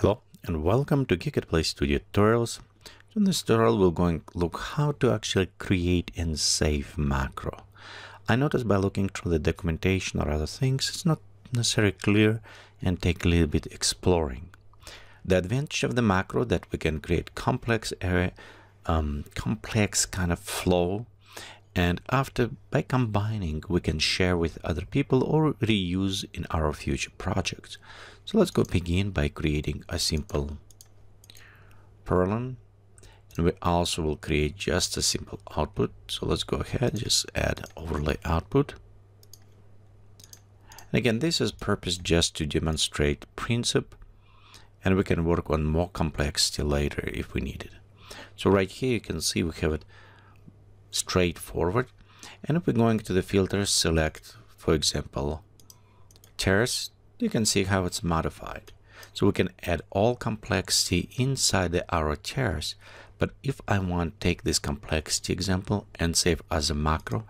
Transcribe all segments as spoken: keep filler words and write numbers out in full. Hello and welcome to Geekatplay Studio tutorials. In this tutorial we're going to look how to actually create and save macro. I noticed by looking through the documentation or other things, it's not necessarily clear and take a little bit exploring. The advantage of the macro that we can create complex area, um, complex kind of flow, and after by combining we can share with other people or reuse in our future projects. So let's go begin by creating a simple Perlin, and we also will create just a simple output. So let's go ahead, just add overlay output. And again, this is purpose just to demonstrate principle, and we can work on more complexity later if we need it. So right here you can see we have it straightforward, and if we're going to the filters, select for example Terrace. You can see how it's modified. So we can add all complexity inside the arrow tiers. But if I want to take this complexity example and save as a macro,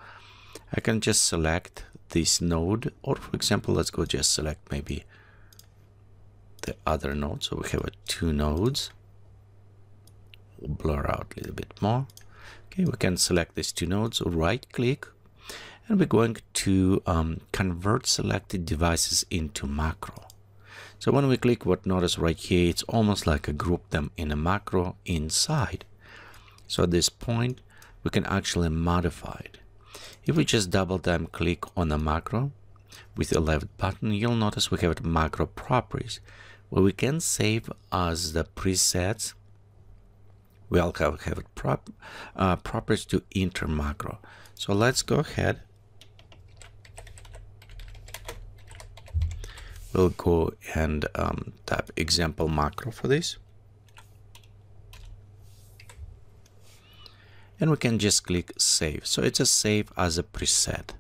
I can just select this node, or for example, let's go just select maybe the other node. So we have a two nodes. We'll blur out a little bit more. Okay, we can select these two nodes, right click. And we're going to um, convert selected devices into macro. So when we click what, notice right here, it's almost like I group them in a macro inside. So at this point, we can actually modify it. If we just double time click on the macro with the left button, you'll notice we have macro properties where we can save as the presets. We also have it prop, uh, properties to enter macro. So let's go ahead. We'll go and um, type example macro for this. And we can just click save. So it's a save as a preset. At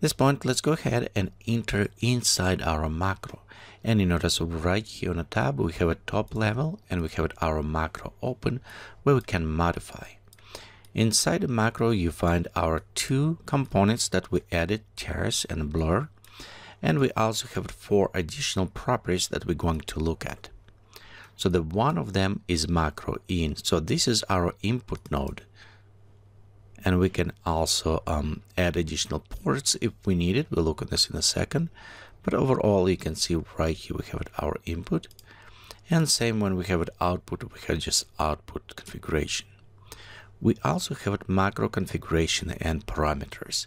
this point, let's go ahead and enter inside our macro. And you notice right here on the tab, we have a top level and we have our macro open where we can modify. Inside the macro, you find our two components that we added, Terrace and Blur. And we also have four additional properties that we're going to look at. So the one of them is macro in. So this is our input node. And we can also um, add additional ports if we need it. We'll look at this in a second. But overall, you can see right here we have our input. And same when we have it output, we have just output configuration. We also have macro configuration and parameters.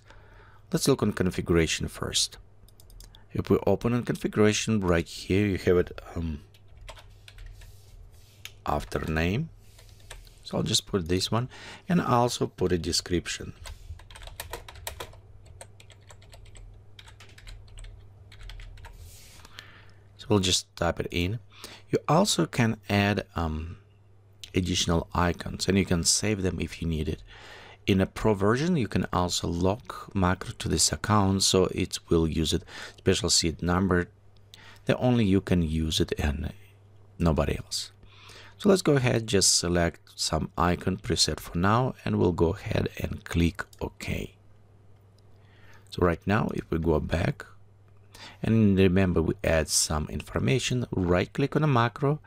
Let's look on configuration first. If we open on configuration right here, you have it um, after name. So I'll just put this one and also put a description. So we'll just type it in. You also can add um, additional icons, and you can save them if you need it. In a pro version, you can also lock macro to this account, so it will use it special seed number that only you can use it and nobody else. So let's go ahead, just select some icon preset for now, and we'll go ahead and click OK. So right now, if we go back, and remember we add some information, right click on a macro,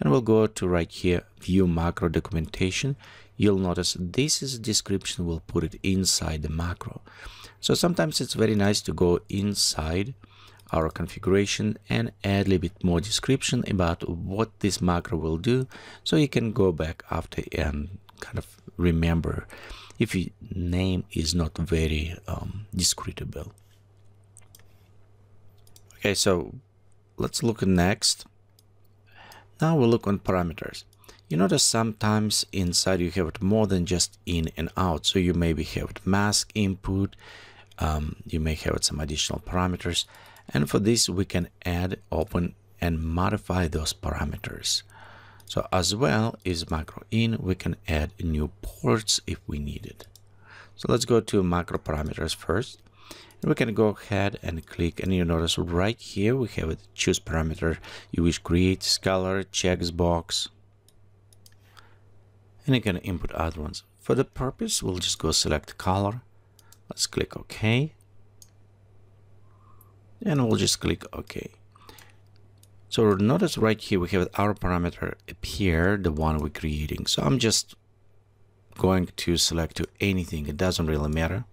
and we'll go to right here, view macro documentation. You'll notice this is a description, we'll put it inside the macro. So sometimes it's very nice to go inside our configuration and add a little bit more description about what this macro will do, so you can go back after and kind of remember if your name is not very um, discretable. Okay, so let's look at next. Now we'll look on parameters. You notice sometimes inside you have it more than just in and out. So you maybe have it mask input, um, you may have it some additional parameters. And for this, we can add, open, and modify those parameters. So as well as macro in, we can add new ports if we need it. So let's go to macro parameters first. We can go ahead and click, and you notice right here we have it, choose parameter you wish, create color, checkbox, and you can input other ones. For the purpose, we'll just go select color. Let's click OK, and we'll just click OK. So notice right here we have our parameter appear, the one we're creating. So I'm just going to select to anything. It doesn't really matter.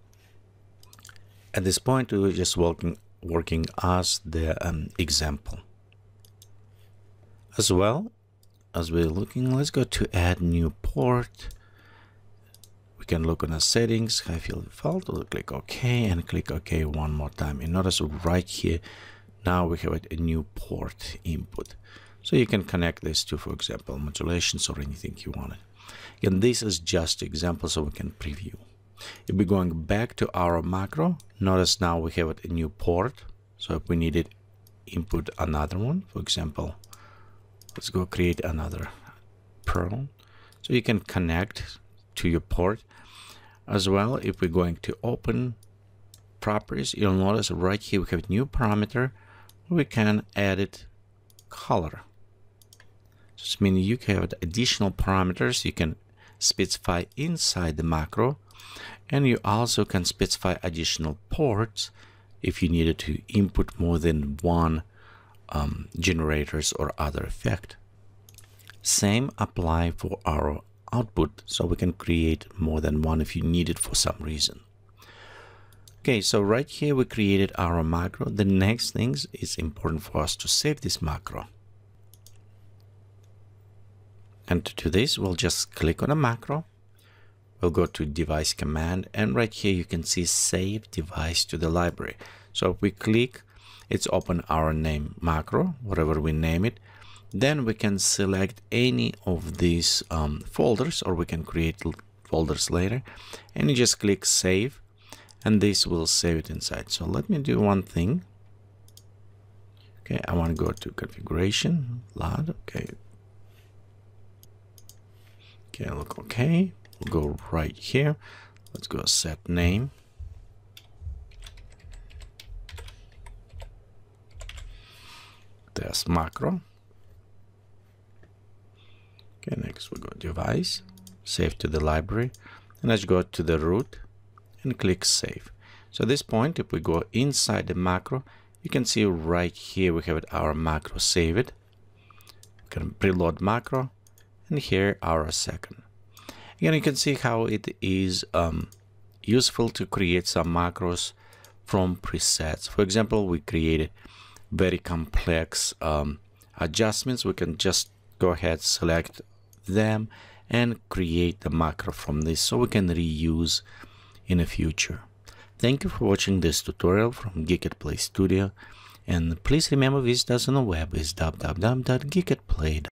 At this point, we're just working, working as the um, example. As well as we're looking, let's go to add new port. We can look on the settings, high field default, we'll click OK and click OK one more time. And notice right here, now we have a new port input. So you can connect this to, for example, modulations or anything you wanted. And this is just example, so we can preview. If we're going back to our macro, notice now we have a new port. So if we needed input another one, for example, let's go create another Perlin. So you can connect to your port. As well, if we're going to open properties, you'll notice right here we have a new parameter. We can add it color. Just meaning you can have additional parameters you can specify inside the macro, and you also can specify additional ports if you needed to input more than one um, generators or other effect. Same apply for our output, so we can create more than one if you need it for some reason. Okay, so right here we created our macro. The next thing is important for us to save this macro. And to do this, we'll just click on a macro. We'll go to device command, and right here you can see save device to the library. So if we click, it's open our name macro, whatever we name it. Then we can select any of these um, folders, or we can create folders later, and you just click save, and this will save it inside. So let me do one thing. Okay, I want to go to configuration, L U T, okay. Okay, look, okay. We'll go right here. Let's go set name. There's macro. Okay, next we'll go device, save to the library, and let's go to the root and click save. So at this point, if we go inside the macro, you can see right here we have it, our macro, save it. We can preload macro, and here our second. Again, you can see how it is um, useful to create some macros from presets. For example, we created very complex um, adjustments. We can just go ahead, select them, and create the macro from this so we can reuse in the future. Thank you for watching this tutorial from Geekatplay Studio, and please remember, this doesn't on the web is www dot geekatplay dot com.